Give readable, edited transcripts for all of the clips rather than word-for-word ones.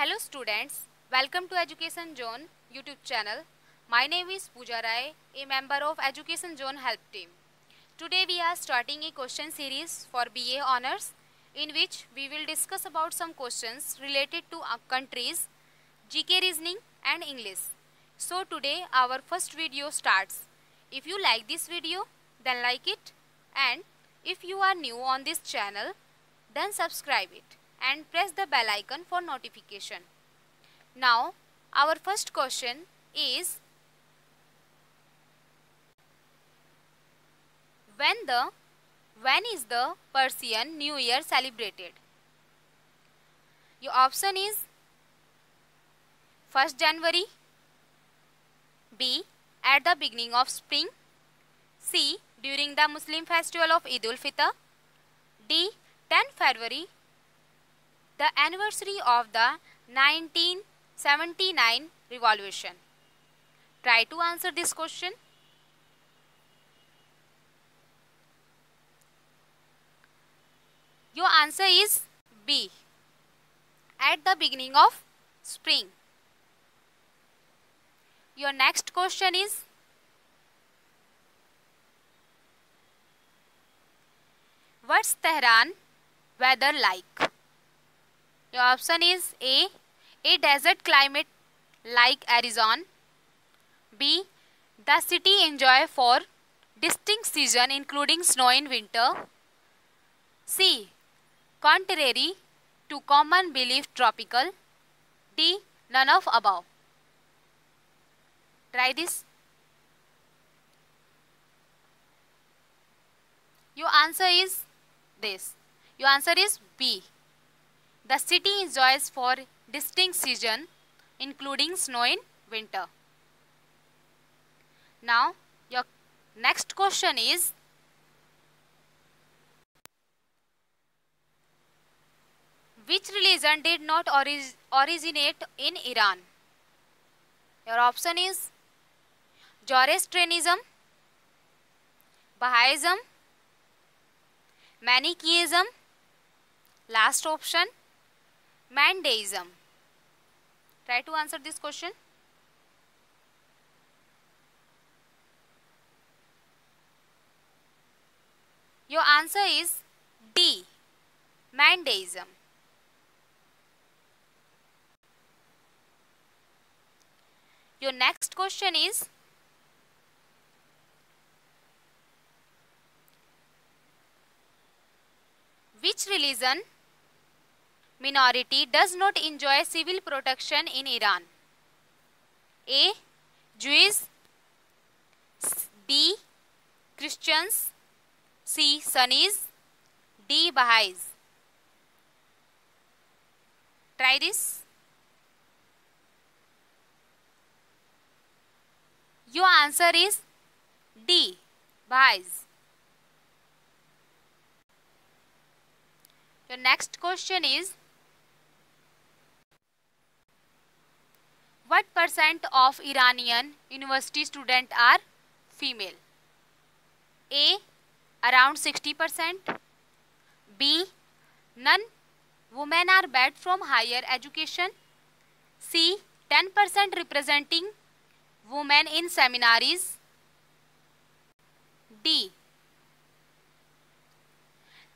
Hello students, welcome to Education Zone YouTube channel. My name is Pooja Rai, a member of Education Zone help team. Today we are starting a question series for BA honors in which we will discuss about some questions related to our countries, GK reasoning and English. So today our first video starts. If you like this video, then like it, and if you are new on this channel, then subscribe it and press the bell icon for notification. Now our first question is, when is the Persian New Year celebrated? Your option is 1st January, B at the beginning of spring, C during the Muslim festival of Idul Fitr, D 10th February, the anniversary of the 1979 revolution. Try to answer this question. Your answer is B, at the beginning of spring. Your next question is, what's Tehran weather like? Your option is A, a desert climate like Arizona, B, the city enjoy 4 distinct seasons including snow in winter, C, contrary to common belief tropical, D, none of above. Try this. Your answer is this. Your answer is B. The city enjoys 4 distinct seasons, including snow in winter. Now, your next question is, which religion did not originate in Iran? Your option is Zoroastrianism, Bahaism, Manichaeism, last option Mandaeism. Try to answer this question. Your answer is D, Mandaeism. Your next question is, which religion minority does not enjoy civil protection in Iran? A, Jews, B, Christians, C, Sunnis, D, Baha'is. Try this. Your answer is D, Baha'is. Your next question is, what percent of Iranian university students are female? A, around 60%, B, none women are barred from higher education, C, 10% representing women in seminaries, D,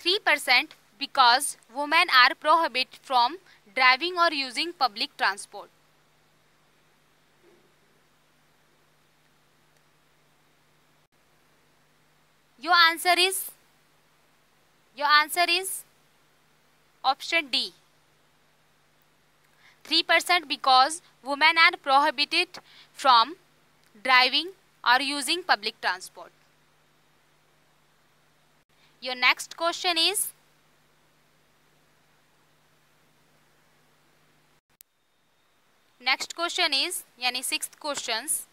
3% because women are prohibited from driving or using public transport. Your answer is option D, 3% because women are prohibited from driving or using public transport. Your next question is, यानी 6th questions,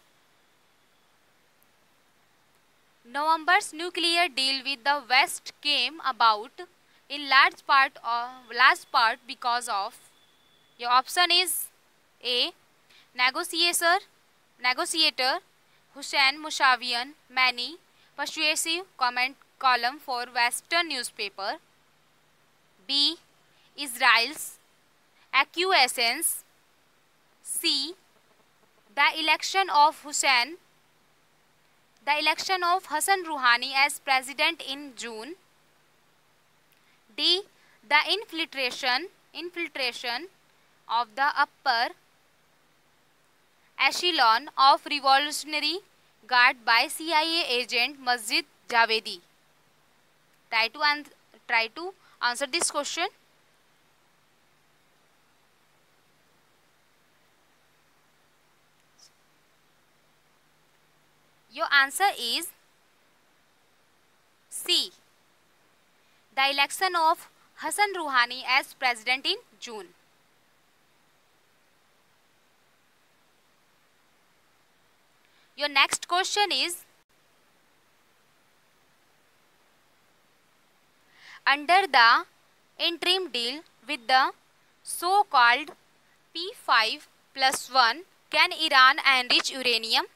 November's nuclear deal with the West came about in large part because of. Your option is A, negotiator Hussein Mushavirian many persuasive comment column for Western newspaper, B, Israel's acquiescence. C. The election of Hassan Rouhani as president in June. D. The infiltration of the upper echelon of Revolutionary Guard by CIA agent Masjid Javedi. Try to answer this question. Your answer is C. The election of Hassan Rouhani as president in June. Your next question is, under the interim deal with the so-called P5+1, can Iran enrich uranium?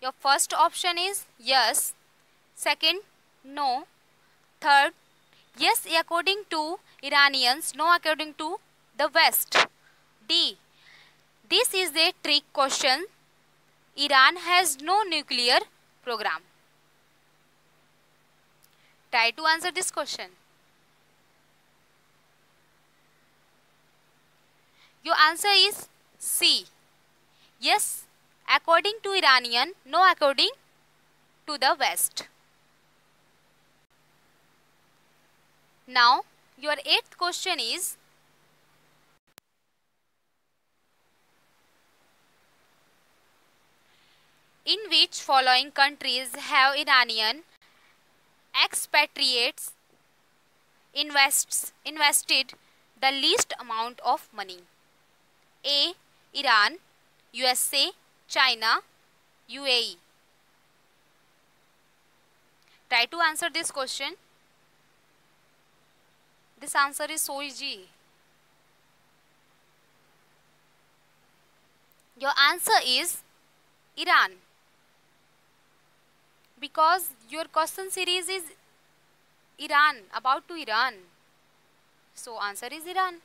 Your first option is yes, second no, third yes according to Iranians, no according to the West. D. This is a trick question. Iran has no nuclear program. Try to answer this question. Your answer is C. Yes according to Iranian, no according to the West. Now, your 8th question is, in which following countries have Iranian expatriates invested the least amount of money? A. Iran, USA, China, UAE. Try to answer this question. This answer is so easy. Your answer is Iran, because your question series is Iran, about to Iran. So answer is Iran.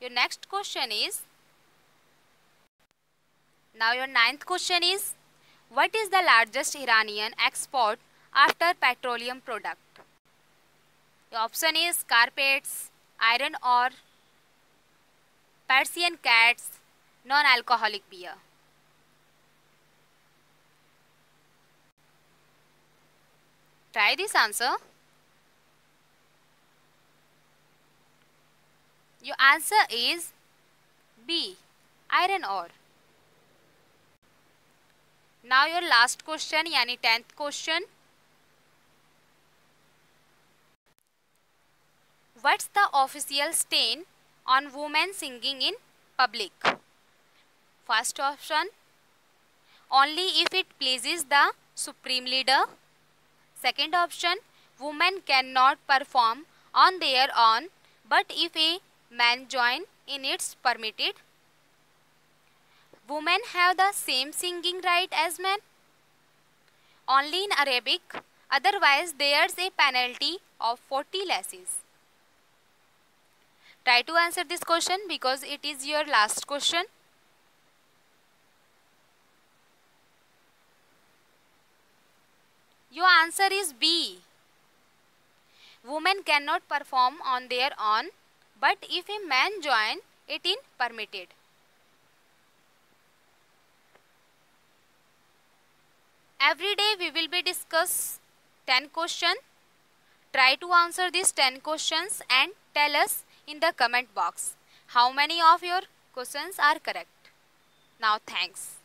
Your next question is, now your 9th question is, what is the largest Iranian export after petroleum product? Your option is carpets, iron ore, Persian cats, non-alcoholic beer. Try this answer. Your answer is B. Iron ore. Now your last question, yani 10th question. What's the official stance on women singing in public? First option, only if it pleases the supreme leader. Second option, women cannot perform on their own, but if a men join in, it's permitted. Women have the same singing right as men, only in Arabic, otherwise there's a penalty of 40 lashes. Try to answer this question because it is your last question. Your answer is B. Women cannot perform on their own, but if a man join, it is permitted. Every day we will be discuss 10 questions. Try to answer these 10 questions and tell us in the comment box how many of your questions are correct. Now thanks.